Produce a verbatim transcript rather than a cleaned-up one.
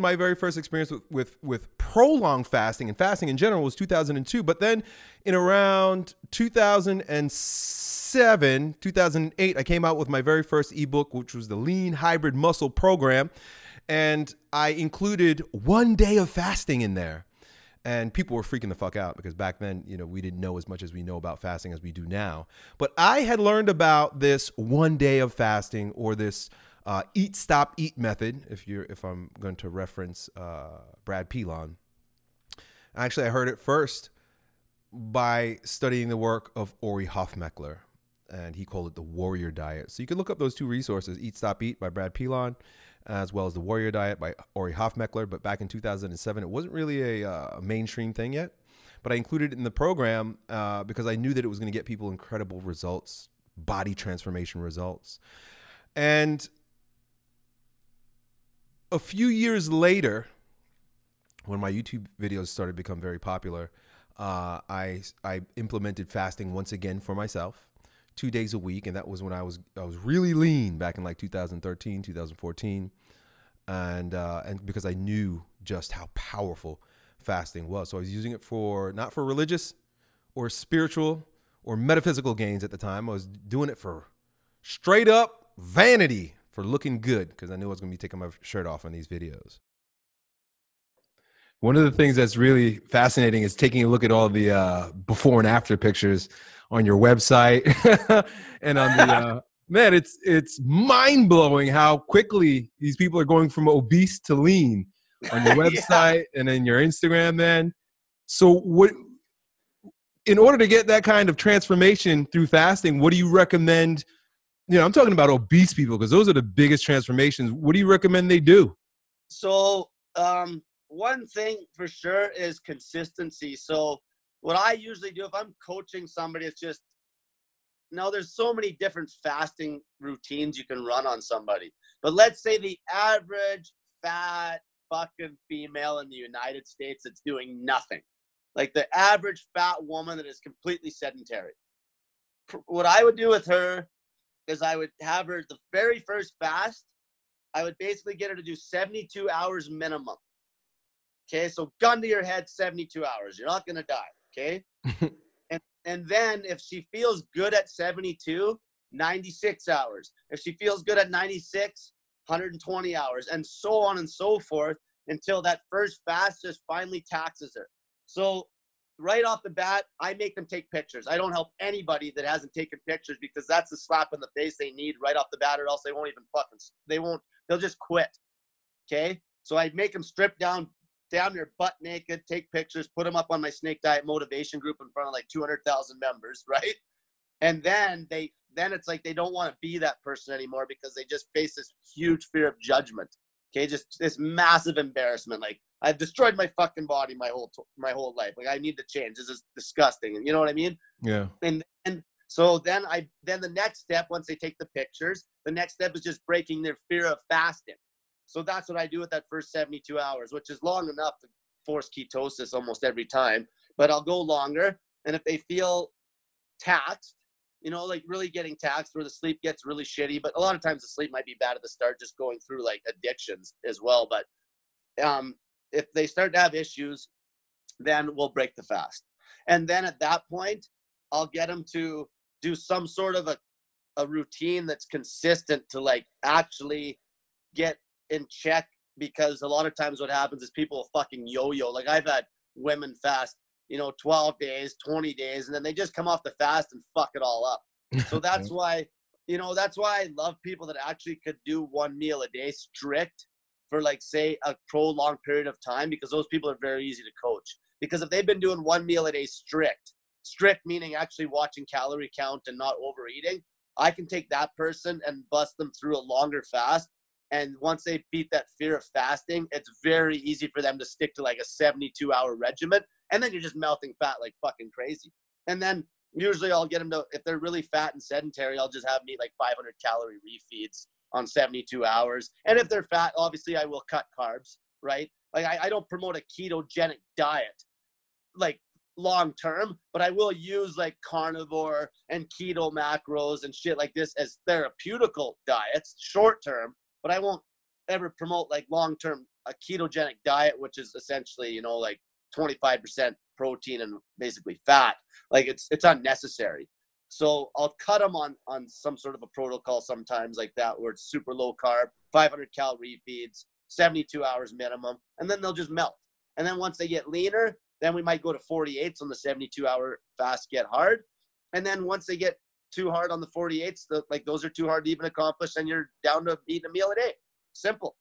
My very first experience with, with, with prolonged fasting and fasting in general was two thousand two. But then in around two thousand seven, two thousand eight, I came out with my very first ebook, which was the Lean Hybrid Muscle Program. And I included one day of fasting in there. And people were freaking the fuck out because back then, you know, we didn't know as much as we know about fasting as we do now. But I had learned about this one day of fasting, or this Uh, Eat Stop Eat method, if you're if I'm going to reference uh, Brad Pilon. Actually, I heard it first by studying the work of Ori Hoffmechler, and he called it the Warrior Diet. So you can look up those two resources, Eat Stop Eat by Brad Pilon, as well as the Warrior Diet by Ori Hoffmechler. But back in two thousand seven, it wasn't really a uh, mainstream thing yet, but I included it in the program uh, because I knew that it was going to get people incredible results, body transformation results. And a few years later, when my YouTube videos started to become very popular, uh, I, I implemented fasting once again for myself, two days a week. And that was when I was, I was really lean back in like two thousand thirteen, two thousand fourteen. And, uh, and because I knew just how powerful fasting was. So I was using it for, not for religious or spiritual or metaphysical gains at the time. I was doing it for straight up vanity, for looking good, because I knew I was going to be taking my shirt off in these videos. One of the things that's really fascinating is taking a look at all the uh, before and after pictures on your website. And on the, uh, man, it's, it's mind blowing how quickly these people are going from obese to lean on your website. Yeah. And then your Instagram, man. So what, in order to get that kind of transformation through fasting, what do you recommend? You know, I'm talking about obese people because those are the biggest transformations. What do you recommend they do? So um, one thing for sure is consistency. So what I usually do if I'm coaching somebody, it's just, now there's so many different fasting routines you can run on somebody. But let's say the average fat fucking female in the United States that's doing nothing. Like the average fat woman that is completely sedentary. What I would do with her, because I would have her, the very first fast, I would basically get her to do seventy-two hours minimum. Okay, so gun to your head, seventy-two hours. You're not going to die, okay? and, and then if she feels good at seventy-two, ninety-six hours. If she feels good at ninety-six, one hundred twenty hours, and so on and so forth until that first fast just finally taxes her. So right off the bat, I make them take pictures. I don't help anybody that hasn't taken pictures because that's the slap in the face they need right off the bat, or else they won't even fucking, they won't, they'll just quit. Okay. So I make them strip down, down their butt naked, take pictures, put them up on my Snake Diet motivation group in front of like two hundred thousand members. Right. And then they, then it's like, they don't want to be that person anymore because they just face this huge fear of judgment. Okay. Just this massive embarrassment. Like, I've destroyed my fucking body my whole my whole life. Like, I need to change. This is disgusting. And you know what I mean? Yeah. And and so then I then the next step, once they take the pictures, the next step is just breaking their fear of fasting. So that's what I do with that first seventy-two hours, which is long enough to force ketosis almost every time. But I'll go longer. And if they feel taxed, you know, like really getting taxed where the sleep gets really shitty. But a lot of times the sleep might be bad at the start, just going through like addictions as well. But um if they start to have issues, then we'll break the fast. And then at that point, I'll get them to do some sort of a, a routine that's consistent to like actually get in check, because a lot of times what happens is people will fucking yo-yo. Like, I've had women fast, you know, twelve days, twenty days, and then they just come off the fast and fuck it all up. So that's why, you know, that's why I love people that actually could do one meal a day strict for like, say, a prolonged period of time, because those people are very easy to coach. Because if they've been doing one meal a day strict, strict meaning actually watching calorie count and not overeating, I can take that person and bust them through a longer fast. And once they beat that fear of fasting, it's very easy for them to stick to like a seventy-two hour regimen. And then you're just melting fat like fucking crazy. And then usually I'll get them to, if they're really fat and sedentary, I'll just have them eat like five hundred calorie refeeds on seventy-two hours. And if they're fat, obviously I will cut carbs, right? Like, I, I don't promote a ketogenic diet, like, long-term, but I will use, like, carnivore and keto macros and shit like this as therapeutical diets, short-term, but I won't ever promote, like, long-term a ketogenic diet, which is essentially, you know, like twenty-five percent protein and basically fat, like it's, it's unnecessary. So I'll cut them on, on some sort of a protocol sometimes like that, where it's super low carb, five hundred calorie feeds, seventy-two hours minimum, and then they'll just melt. And then once they get leaner, then we might go to forty-eights on the seventy-two hour fast, get hard. And then once they get too hard on the forty-eights, the, like those are too hard to even accomplish, and you're down to eating a meal a day. Simple.